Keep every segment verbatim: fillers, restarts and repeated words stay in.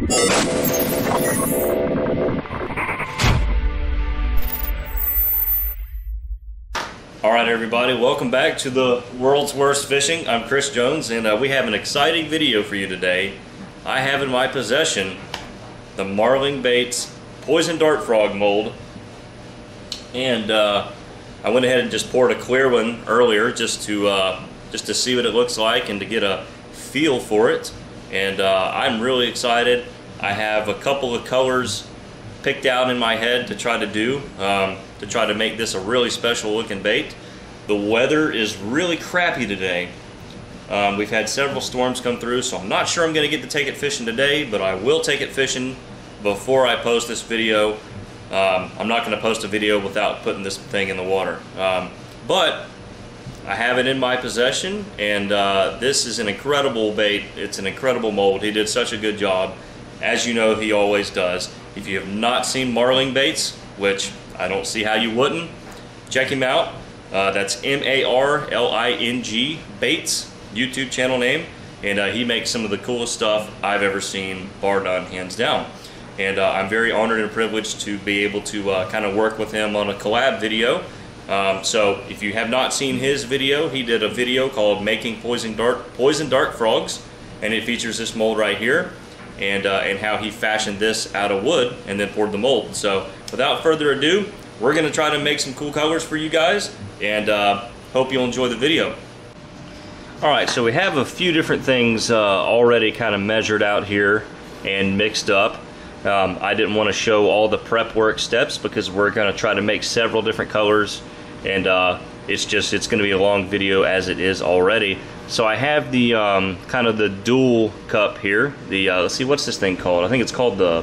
All right, everybody, welcome back to the World's Worst Fishing. I'm Chris Jones, and uh, we have an exciting video for you today. I have in my possession the Marling Baits Poison Dart Frog mold, and uh, I went ahead and just poured a clear one earlier just to uh, just to see what it looks like and to get a feel for it. And uh, I'm really excited. I have a couple of colors picked out in my head to try to do, um, to try to make this a really special looking bait. The weather is really crappy today. Um, we've had several storms come through, so I'm not sure I'm gonna get to take it fishing today, but I will take it fishing before I post this video. Um, I'm not gonna post a video without putting this thing in the water. Um, but I have it in my possession, and uh, this is an incredible bait. It's an incredible mold. He did such a good job. As you know, he always does. If you have not seen Marling Baits, which I don't see how you wouldn't, check him out. Uh, that's M A R L I N G Baits, YouTube channel name. And uh, he makes some of the coolest stuff I've ever seen, bar none, hands down. And uh, I'm very honored and privileged to be able to uh, kind of work with him on a collab video. Um, so if you have not seen his video, he did a video called Making Poison Dart, Poison Dart Frogs, and it features this mold right here. And, uh, and how he fashioned this out of wood and then poured the mold. So without further ado, we're gonna try to make some cool colors for you guys, and uh, hope you'll enjoy the video. All right, so we have a few different things uh, already kind of measured out here and mixed up. Um, I didn't wanna show all the prep work steps because we're gonna try to make several different colors, and uh, it's just, it's gonna be a long video as it is already. So I have the um, kind of the dual cup here. The uh, let's see, what's this thing called? I think it's called the,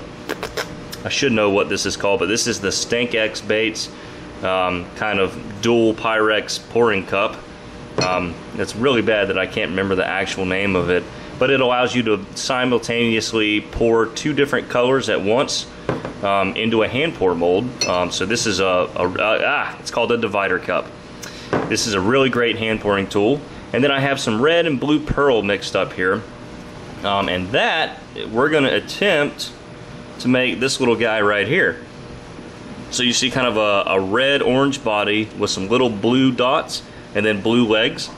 I should know what this is called, but this is the StinkX Baits um, kind of dual Pyrex pouring cup. Um, it's really bad that I can't remember the actual name of it, but it allows you to simultaneously pour two different colors at once um, into a hand pour mold. Um, so this is a, a, a, ah, it's called a divider cup. This is a really great hand pouring tool. And then I have some red and blue pearl mixed up here. Um, and that, we're gonna attempt to make this little guy right here. So you see kind of a, a red-orange body with some little blue dots and then blue legs.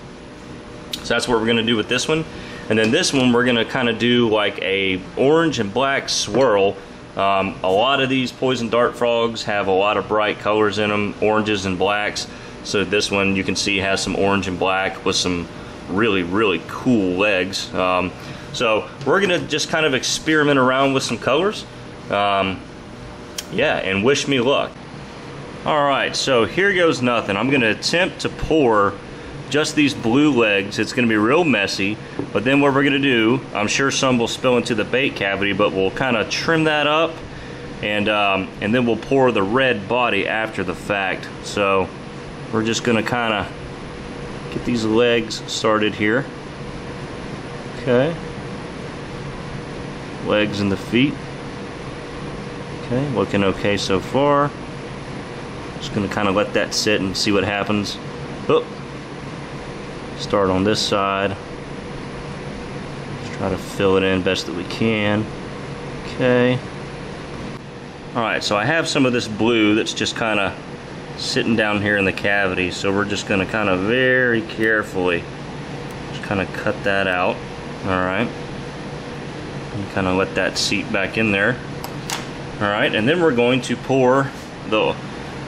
So that's what we're gonna do with this one. And then this one, we're gonna kind of do like a orange and black swirl. Um, a lot of these poison dart frogs have a lot of bright colors in them, oranges and blacks. So this one you can see has some orange and black with some really, really cool legs. Um, so we're gonna just kind of experiment around with some colors. Um, yeah, and wish me luck. All right, so here goes nothing. I'm gonna attempt to pour just these blue legs. It's gonna be real messy, but then what we're gonna do, I'm sure some will spill into the bait cavity, but we'll kind of trim that up, and, um, and then we'll pour the red body after the fact. So we're just gonna kinda get these legs started here. Okay. Legs and the feet. Okay, looking okay so far. Just gonna kinda let that sit and see what happens. Oh. Start on this side. Just try to fill it in best that we can. Okay. Alright, so I have some of this blue that's just kinda sitting down here in the cavity, so we're just going to kind of very carefully just kind of cut that out. All right, and kind of let that seat back in there. All right, and then we're going to pour the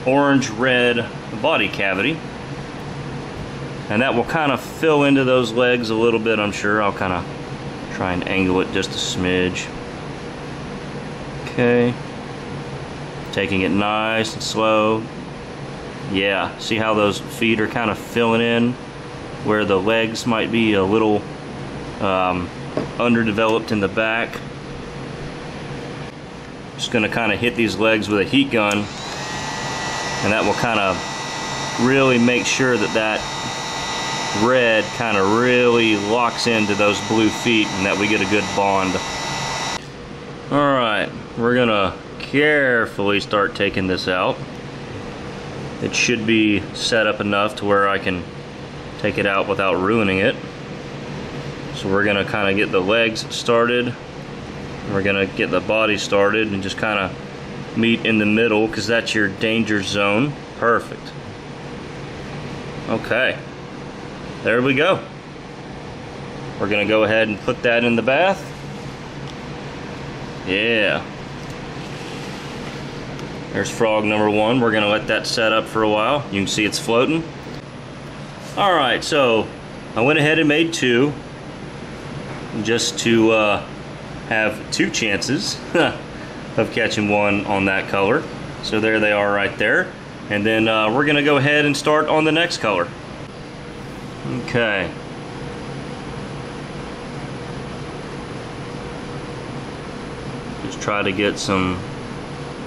orange red body cavity, and that will kind of fill into those legs a little bit, I'm sure. I'll kind of try and angle it just a smidge. Okay, taking it nice and slow. Yeah, see how those feet are kind of filling in where the legs might be a little um, underdeveloped in the back. Just gonna kind of hit these legs with a heat gun, and that will kind of really make sure that that red kind of really locks into those blue feet and that we get a good bond. All right, we're gonna carefully start taking this out. It should be set up enough to where I can take it out without ruining it. So we're gonna kind of get the legs started. We're gonna get the body started and just kind of meet in the middle, because that's your danger zone. Perfect. Okay, there we go. We're gonna go ahead and put that in the bath. Yeah. There's frog number one. We're gonna let that set up for a while. You can see it's floating. All right, so I went ahead and made two just to uh, have two chances of catching one on that color. So there they are right there. And then uh, we're gonna go ahead and start on the next color. Okay. Just try to get some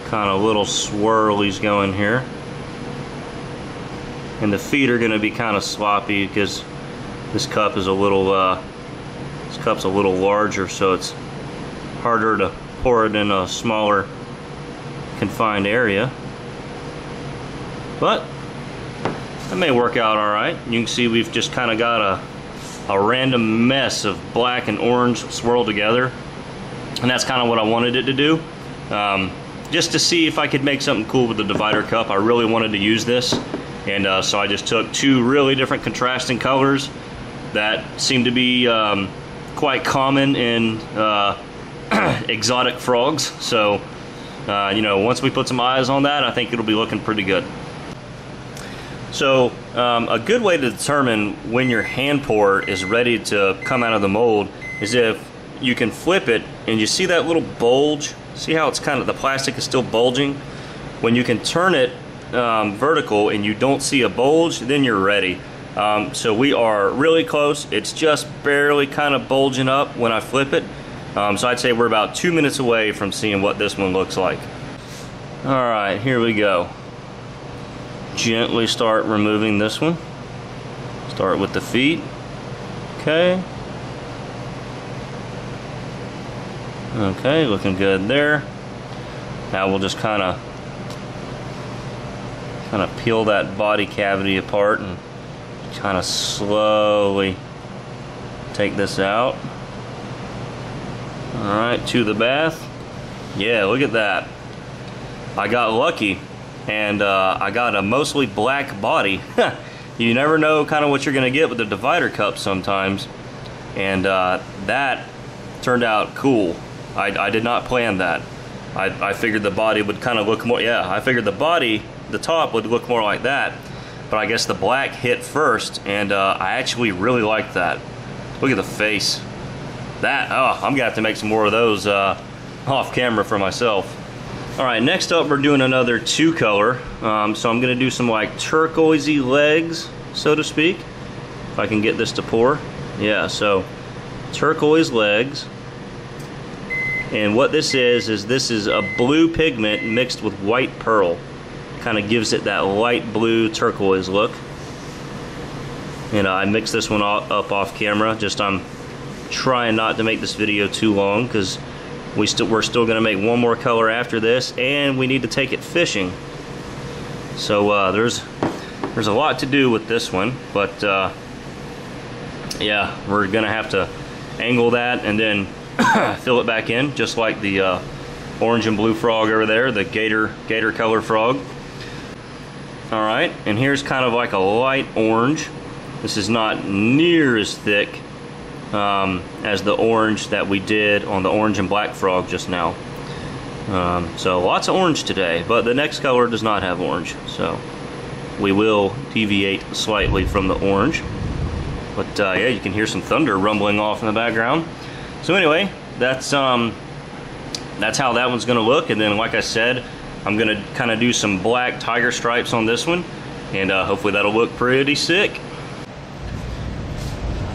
kind of little swirlies going here. And the feet are gonna be kind of sloppy because this cup is a little, uh, this cup's a little larger, so it's harder to pour it in a smaller confined area. But that may work out all right. You can see we've just kind of got a, a random mess of black and orange swirled together. And that's kind of what I wanted it to do. Um, just to see if I could make something cool with the divider cup. I really wanted to use this. And uh, so I just took two really different contrasting colors that seem to be um, quite common in uh, exotic frogs. So, uh, you know, once we put some eyes on that, I think it'll be looking pretty good. So um, a good way to determine when your hand pour is ready to come out of the mold is if you can flip it and you see that little bulge. See how it's kind of, the plastic is still bulging? When you can turn it um, vertical and you don't see a bulge, then you're ready. Um, so we are really close. It's just barely kind of bulging up when I flip it. Um, so I'd say we're about two minutes away from seeing what this one looks like. All right, here we go. Gently start removing this one. Start with the feet. Okay. Okay, looking good there. Now we'll just kind of kind of peel that body cavity apart and kind of slowly take this out. All right, to the bath. Yeah, look at that. I got lucky. And uh, I got a mostly black body. You never know kind of what you're gonna get with the divider cup sometimes. And uh, that turned out cool. I, I did not plan that. I, I figured the body would kind of look more, yeah, I figured the body, the top would look more like that. But I guess the black hit first, and uh, I actually really liked that. Look at the face. That, oh, I'm gonna have to make some more of those uh, off camera for myself. All right, next up we're doing another two color. Um, so I'm gonna do some like turquoisey legs, so to speak. If I can get this to pour. Yeah, so turquoise legs. And what this is, is this is a blue pigment mixed with white pearl. Kind of gives it that light blue turquoise look. And uh, I mixed this one up off camera. Just I'm trying not to make this video too long, because We still, we're still gonna make one more color after this, and we need to take it fishing. So uh, there's there's a lot to do with this one, but uh, yeah, we're gonna have to angle that and then fill it back in, just like the uh, orange and blue frog over there, the gator gator color frog. All right, and here's kind of like a light orange. This is not near as thick Um, as the orange that we did on the orange and black frog just now. Um, so lots of orange today, but the next color does not have orange, so we will deviate slightly from the orange. But uh, yeah, you can hear some thunder rumbling off in the background. So anyway, that's um, that's how that one's gonna look. And then like I said, I'm gonna kind of do some black tiger stripes on this one, and uh, hopefully that'll look pretty sick.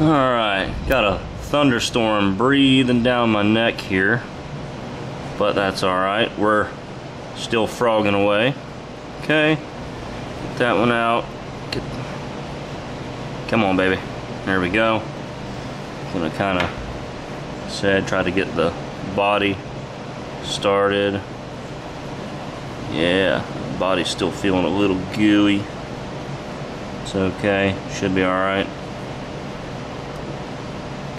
All right, got a thunderstorm breathing down my neck here, but that's all right. We're still frogging away. Okay, get that one out. Get... Come on, baby. There we go. I'm gonna kind of said try to get the body started. Yeah, body's still feeling a little gooey. It's okay. Should be all right.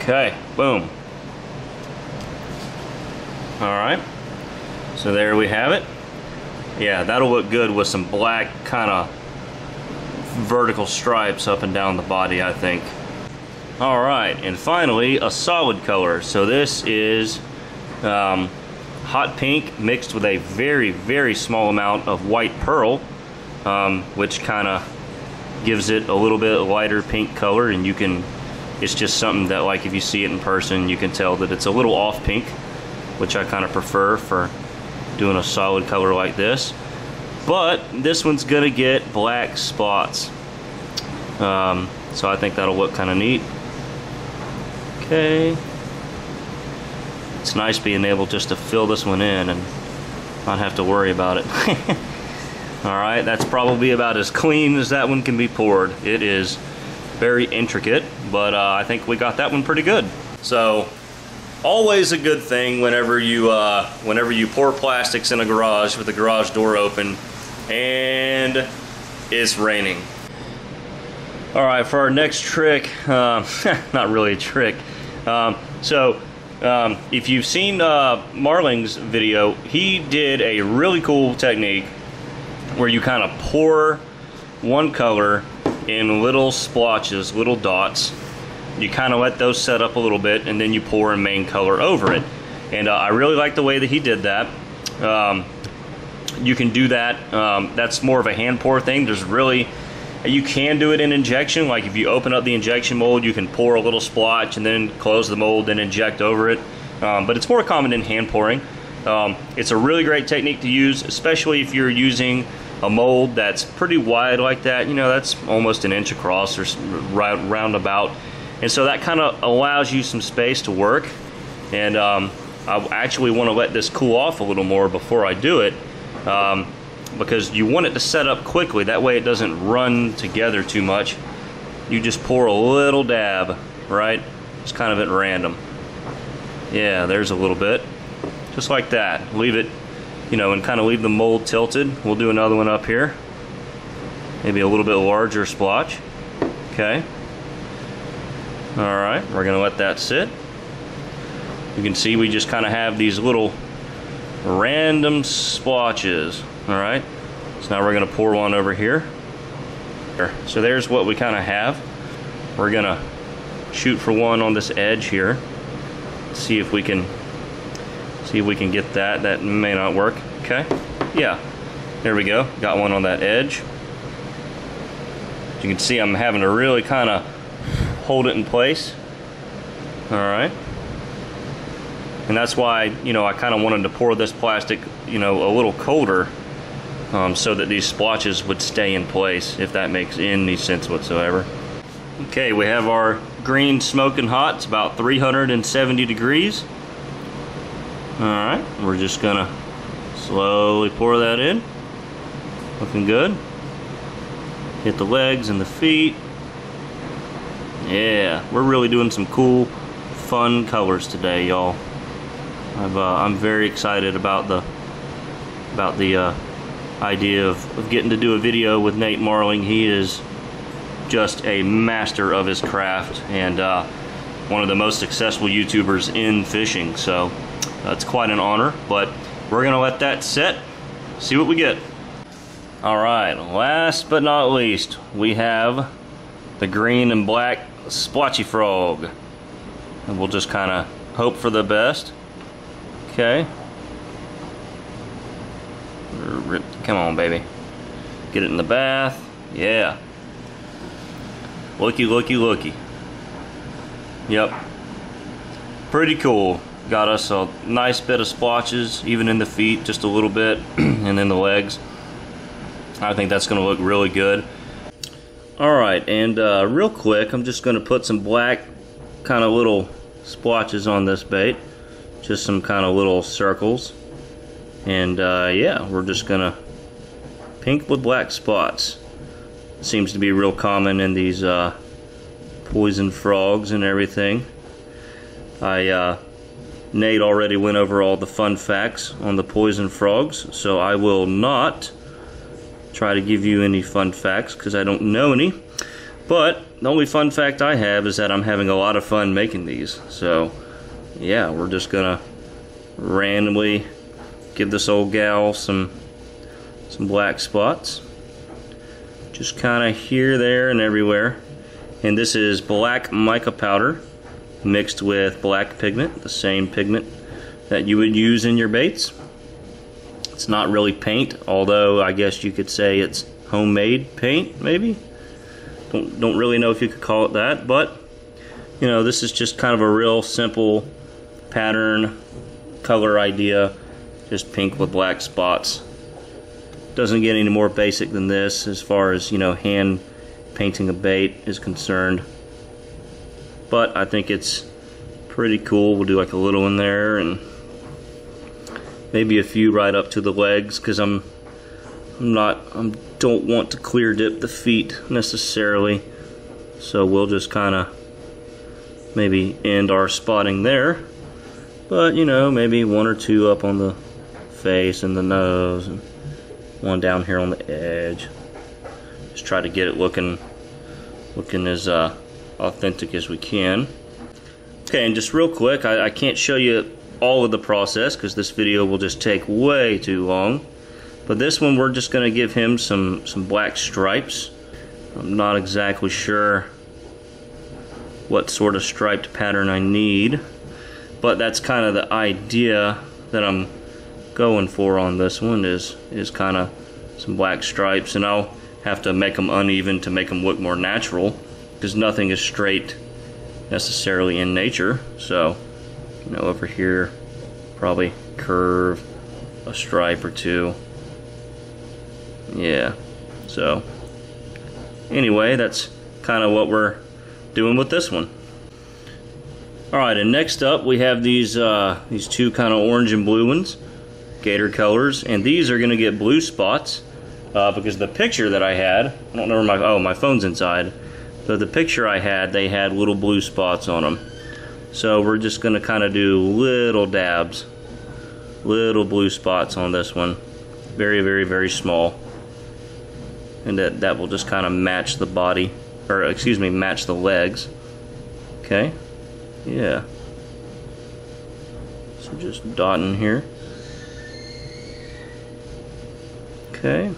Okay, boom. Alright, so there we have it. Yeah, that'll look good with some black kind of vertical stripes up and down the body, I think. Alright, and finally a solid color. So this is um, hot pink mixed with a very, very small amount of white pearl, um, which kind of gives it a little bit lighter pink color, and you can, it's just something that, like, if you see it in person, you can tell that it's a little off pink, which I kind of prefer for doing a solid color like this. But this one's gonna get black spots, um, so I think that'll look kind of neat. Okay, it's nice being able just to fill this one in and not have to worry about it. Alright, that's probably about as clean as that one can be poured. It is very intricate, but uh, I think we got that one pretty good. So, always a good thing whenever you uh, whenever you pour plastics in a garage with the garage door open and it's raining. Alright, for our next trick, uh, not really a trick, um, so um, if you've seen uh, Marling's video, he did a really cool technique where you kind of pour one color in little splotches, little dots. You kind of let those set up a little bit, and then you pour a main color over it. And uh, I really like the way that he did that. Um, you can do that. Um, that's more of a hand pour thing. There's really, you can do it in injection. Like if you open up the injection mold, you can pour a little splotch and then close the mold and inject over it. Um, but it's more common in hand pouring. Um, it's a really great technique to use, especially if you're using a mold that's pretty wide like that. You know, that's almost an inch across or round, roundabout. And so that kind of allows you some space to work. And um, I actually want to let this cool off a little more before I do it, um, because you want it to set up quickly. That way it doesn't run together too much. You just pour a little dab, right? Just kind of at random. Yeah, there's a little bit. Just like that. Leave it, you know, and kind of leave the mold tilted. We'll do another one up here. Maybe a little bit larger splotch. Okay. Alright, we're going to let that sit. You can see we just kind of have these little random splotches. Alright, so now we're going to pour one over here. So there's what we kind of have. We're going to shoot for one on this edge here. See if we can see if we can get that. That may not work. Okay, yeah, there we go. Got one on that edge. As you can see, I'm having to really kind of hold it in place. All right, and that's why, you know, I kind of wanted to pour this plastic, you know, a little colder, um, so that these splotches would stay in place, if that makes any sense whatsoever. Okay, we have our green smoking hot. It's about three hundred seventy degrees. All right, we're just gonna slowly pour that in. Looking good. Hit the legs and the feet. Yeah, we're really doing some cool, fun colors today, y'all. I've, uh, I'm very excited about the about the uh, idea of, of getting to do a video with Nate Marling. He is just a master of his craft and uh, one of the most successful YouTubers in fishing. So uh, it's quite an honor. But we're gonna let that sit, see what we get. All right, last but not least, we have the green and black splotchy frog, and we'll just kind of hope for the best. Okay, come on, baby, get it in the bath. Yeah, looky, looky, looky. Yep, pretty cool. Got us a nice bit of splotches, even in the feet, just a little bit, and then the legs. I think that's gonna look really good. Alright, and uh, real quick, I'm just going to put some black kind of little splotches on this bait. Just some kind of little circles. And uh, yeah, we're just going to pink with black spots. Seems to be real common in these uh, poison frogs and everything. I uh, Nate already went over all the fun facts on the poison frogs, so I will not try to give you any fun facts because I don't know any. But the only fun fact I have is that I'm having a lot of fun making these. So yeah, we're just gonna randomly give this old gal some some black spots, just kinda here, there, and everywhere. And this is black mica powder mixed with black pigment, the same pigment that you would use in your baits. It's not really paint, although I guess you could say it's homemade paint, maybe. Don't, don't really know if you could call it that, but you know, this is just kind of a real simple pattern, color idea, just pink with black spots. Doesn't get any more basic than this as far as, you know, hand painting a bait is concerned. But I think it's pretty cool. We'll do like a little in there and maybe a few right up to the legs, because I'm I'm not I don't want to clear dip the feet necessarily. So we'll just kind of maybe end our spotting there. But you know, maybe one or two up on the face and the nose, and one down here on the edge. Just try to get it looking looking as uh, authentic as we can. Okay, and just real quick, I, I can't show you all of the process because this video will just take way too long. But this one, we're just going to give him some some black stripes. I'm not exactly sure what sort of striped pattern I need, but that's kind of the idea that I'm going for on this one, is is kind of some black stripes. And I'll have to make them uneven to make them look more natural, because nothing is straight necessarily in nature. So you know, over here probably curve a stripe or two. Yeah, so anyway, that's kind of what we're doing with this one. Alright, and next up we have these uh, these two kind of orange and blue ones, gator colors, and these are gonna get blue spots uh, because the picture that I had, I don't know where my, oh my phone's inside, but the picture I had, they had little blue spots on them. So we're just gonna kind of do little dabs, little blue spots on this one, very very very small, and that, that will just kind of match the body, or excuse me, match the legs. Okay, yeah, so just dotting here. Okay,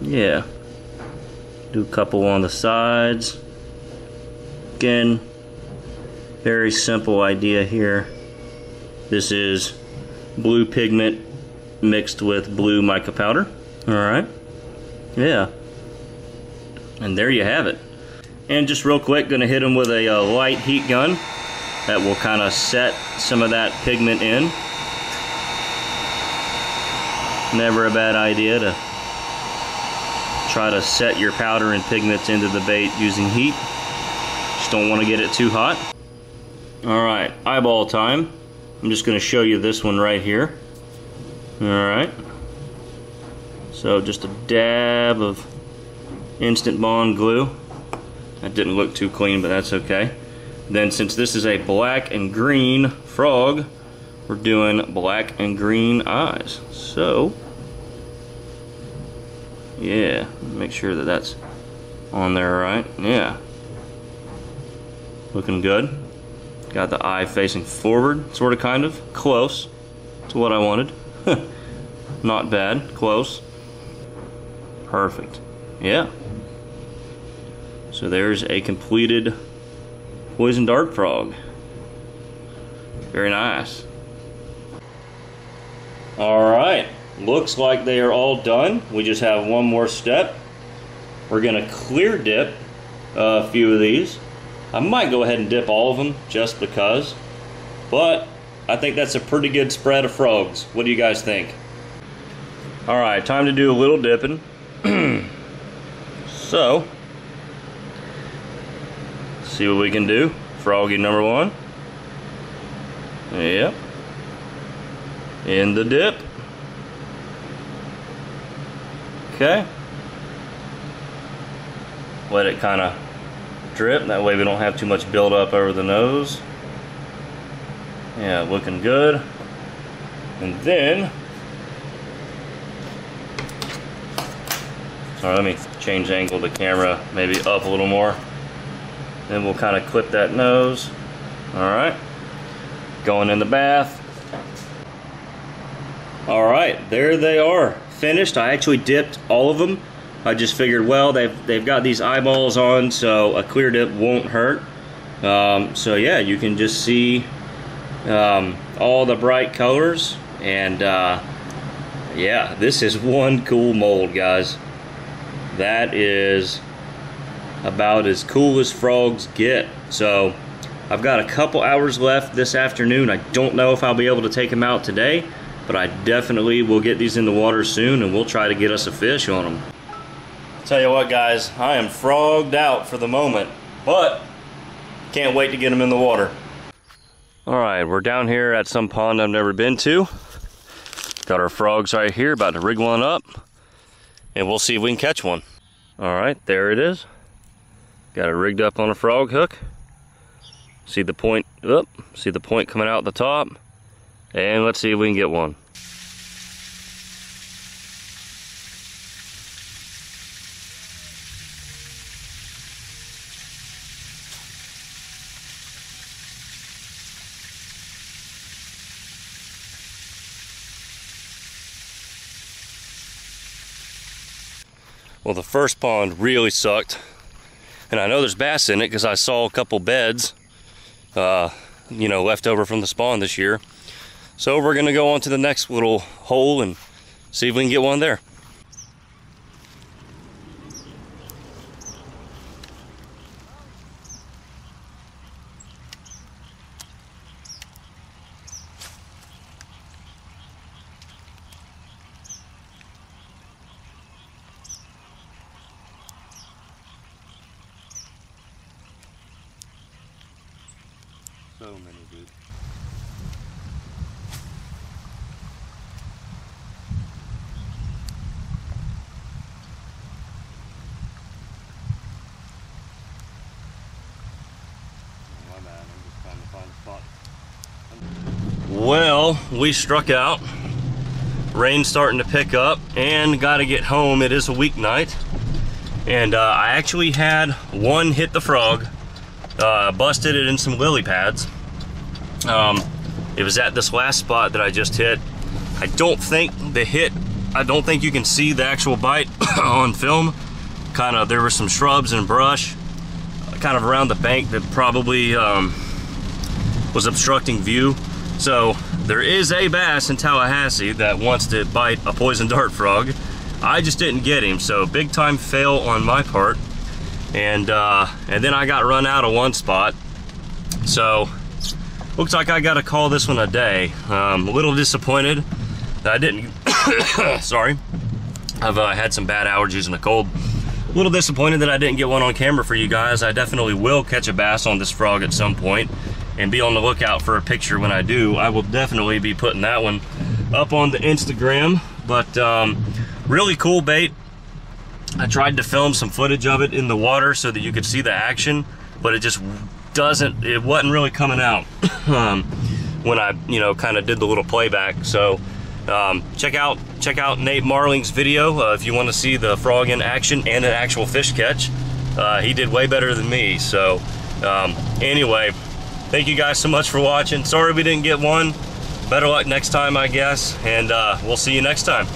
yeah, do a couple on the sides. Again, very simple idea here. This is blue pigment mixed with blue mica powder. Alright, yeah, and there you have it. And just real quick, gonna hit them with a uh, light heat gun that will kind of set some of that pigment in. Never a bad idea to try to set your powder and pigments into the bait using heat. Just don't want to get it too hot. Alright, eyeball time. I'm just going to show you this one right here. Alright, so just a dab of Instant Bond glue. That didn't look too clean, but that's okay. Then since this is a black and green frog, we're doing black and green eyes. So yeah, make sure that that's on there right. Yeah, looking good. Got the eye facing forward, sort of, kind of, close to what I wanted. Not bad, close. Perfect, yeah. So there's a completed poison dart frog. Very nice. Alright, looks like they are all done. We just have one more step. We're gonna clear dip a few of these. I might go ahead and dip all of them just because, but I think that's a pretty good spread of frogs. What do you guys think? Alright, time to do a little dipping. So, see what we can do. Froggy number one. Yep. In the dip. Okay. Let it kind of drip, that way we don't have too much buildup over the nose. Yeah, looking good. And then, sorry, let me change the angle of the camera, maybe up a little more. Then we'll kind of clip that nose. Alright, going in the bath. All right, there they are, finished. I actually dipped all of them. I just figured, well, they've, they've got these eyeballs on, so a clear dip won't hurt. Um, so yeah, you can just see um, all the bright colors, and uh, yeah, this is one cool mold, guys. That is about as cool as frogs get. So I've got a couple hours left this afternoon. I don't know if I'll be able to take them out today, but I definitely will get these in the water soon, and we'll try to get us a fish on them. Tell you what, guys, I am frogged out for the moment, but can't wait to get them in the water. All right, we're down here at some pond I've never been to. Got our frogs right here, about to rig one up, and we'll see if we can catch one. All right, there it is. Got it rigged up on a frog hook. See the point up, see the point coming out the top, and let's see if we can get one. Well, the first pond really sucked, and I know there's bass in it because I saw a couple beds uh, you know, left over from the spawn this year. So we're gonna go on to the next little hole and see if we can get one there. So many, dude. Well, we struck out. Rain's starting to pick up, and gotta get home. It is a weeknight, and uh, I actually had one hit the frog. Uh, busted it in some lily pads. Um, it was at this last spot that I just hit. I don't think the hit, I don't think you can see the actual bite on film. Kind of, there were some shrubs and brush kind of around the bank that probably um, was obstructing view. So there is a bass in Tallahassee that wants to bite a poison dart frog. I just didn't get him, so big time fail on my part. And uh, and then I got run out of one spot. So, looks like I gotta call this one a day. Um, a little disappointed that I didn't, sorry. I've uh, had some bad allergies and a cold. A little disappointed that I didn't get one on camera for you guys. I definitely will catch a bass on this frog at some point, and be on the lookout for a picture when I do. I will definitely be putting that one up on the Instagram. But um, really cool bait. I tried to film some footage of it in the water so that you could see the action, but it just doesn't, it wasn't really coming out um, when I, you know, kind of did the little playback. So um, check out check out Nate Marling's video uh, if you want to see the frog in action and an actual fish catch. Uh, he did way better than me. So um, anyway, thank you guys so much for watching. Sorry we didn't get one. Better luck next time, I guess, and uh, we'll see you next time.